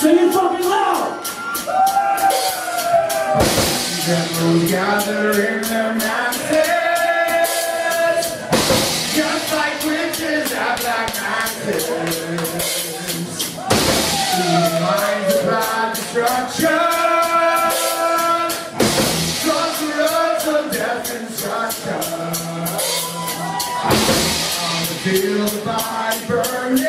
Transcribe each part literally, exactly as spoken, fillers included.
Sing it fucking loud! Then we'll gather in the masses, just like witches at black masses. These minds about destruction, crossroads of death and destruction. On the field by burning.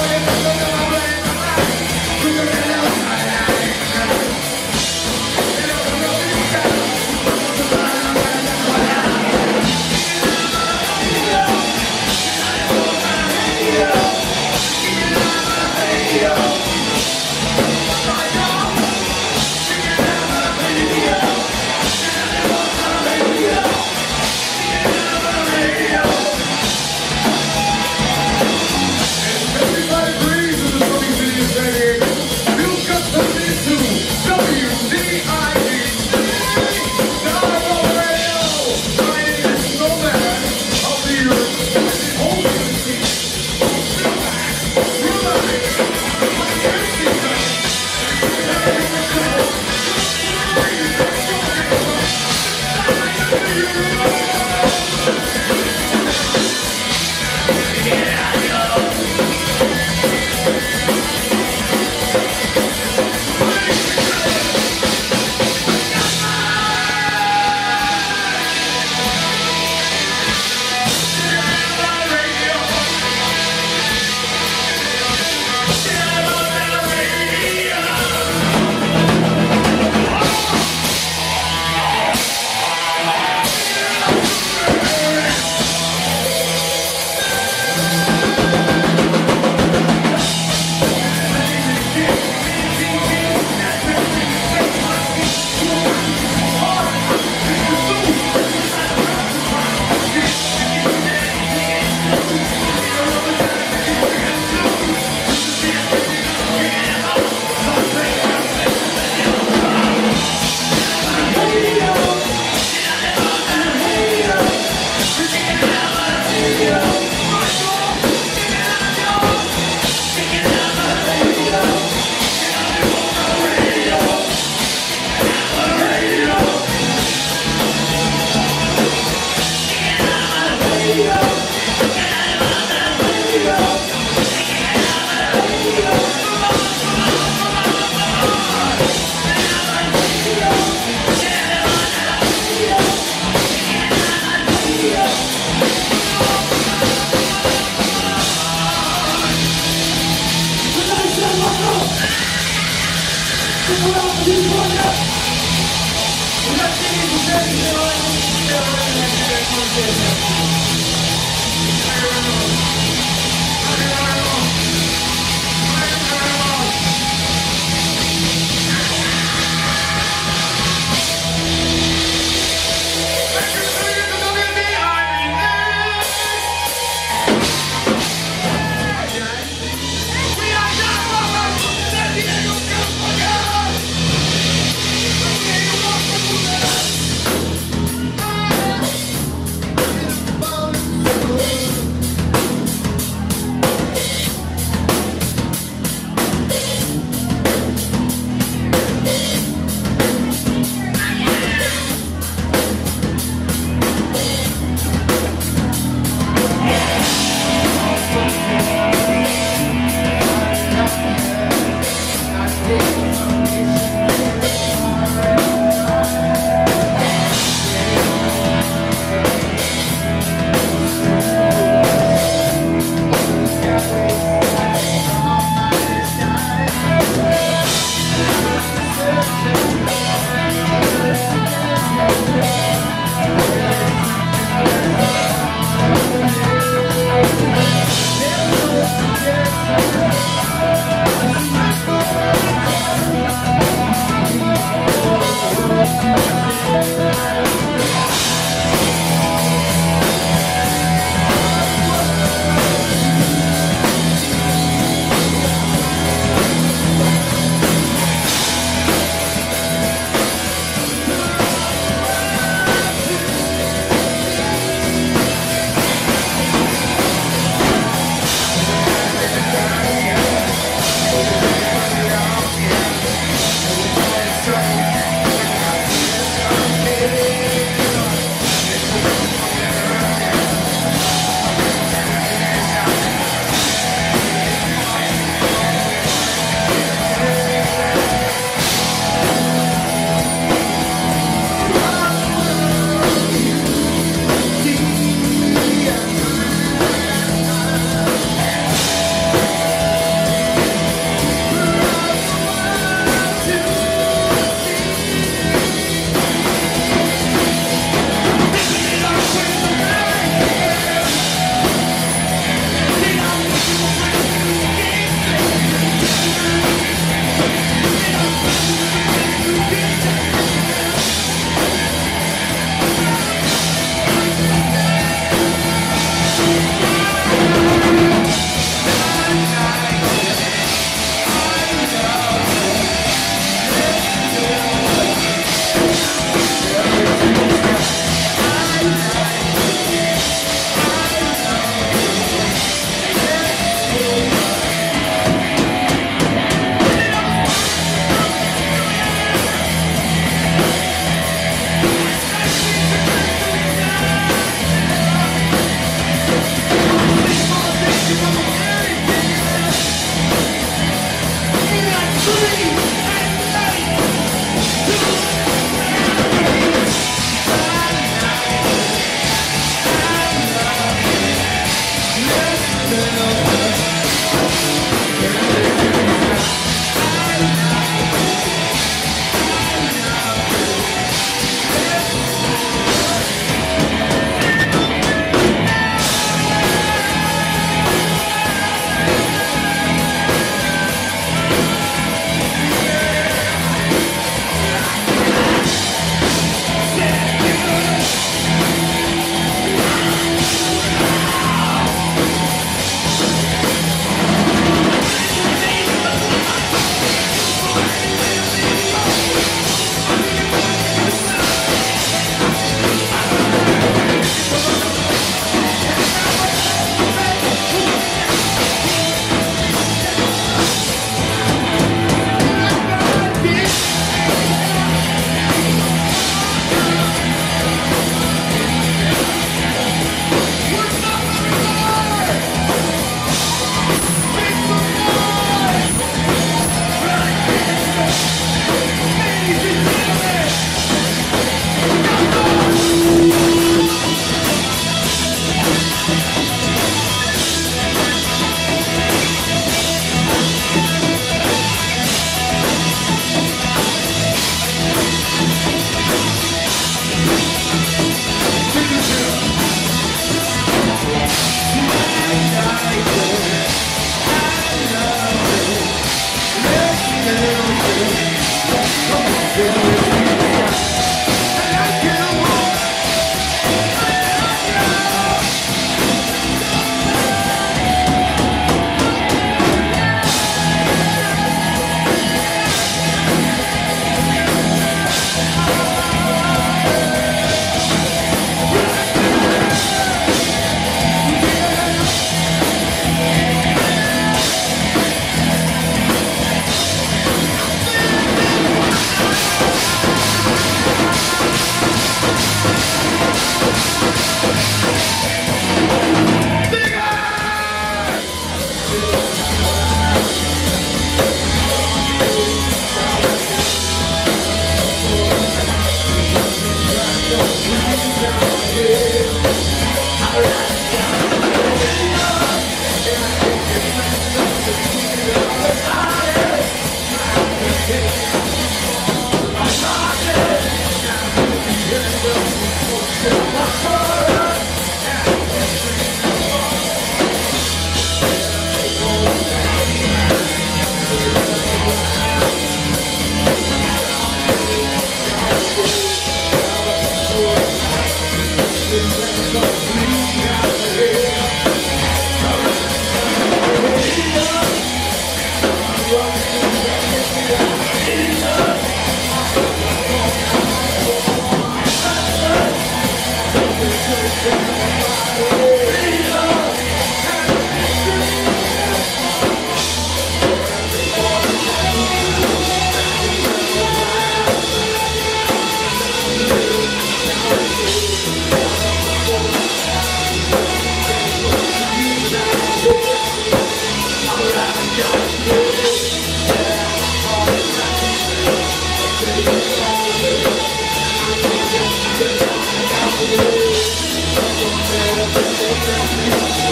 We're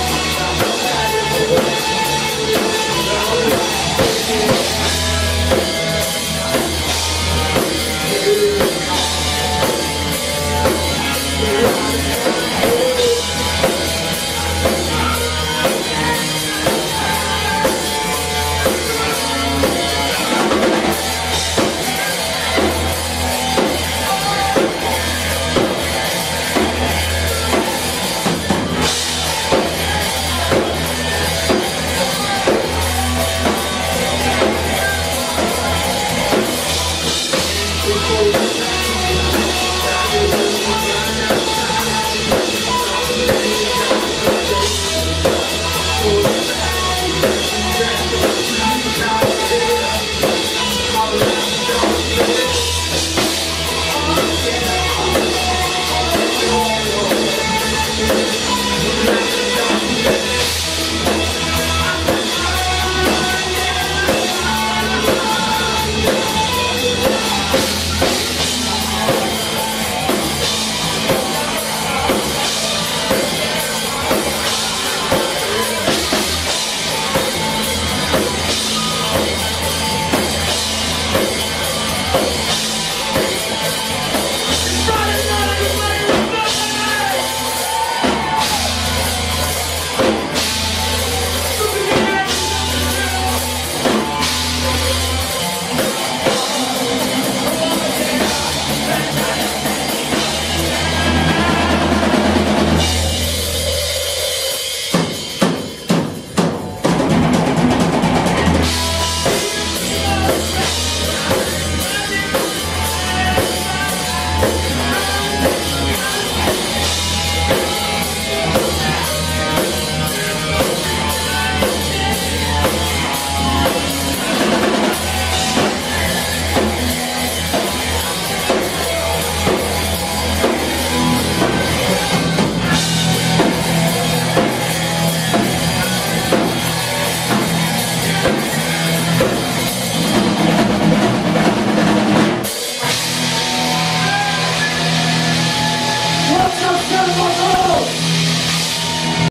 I'm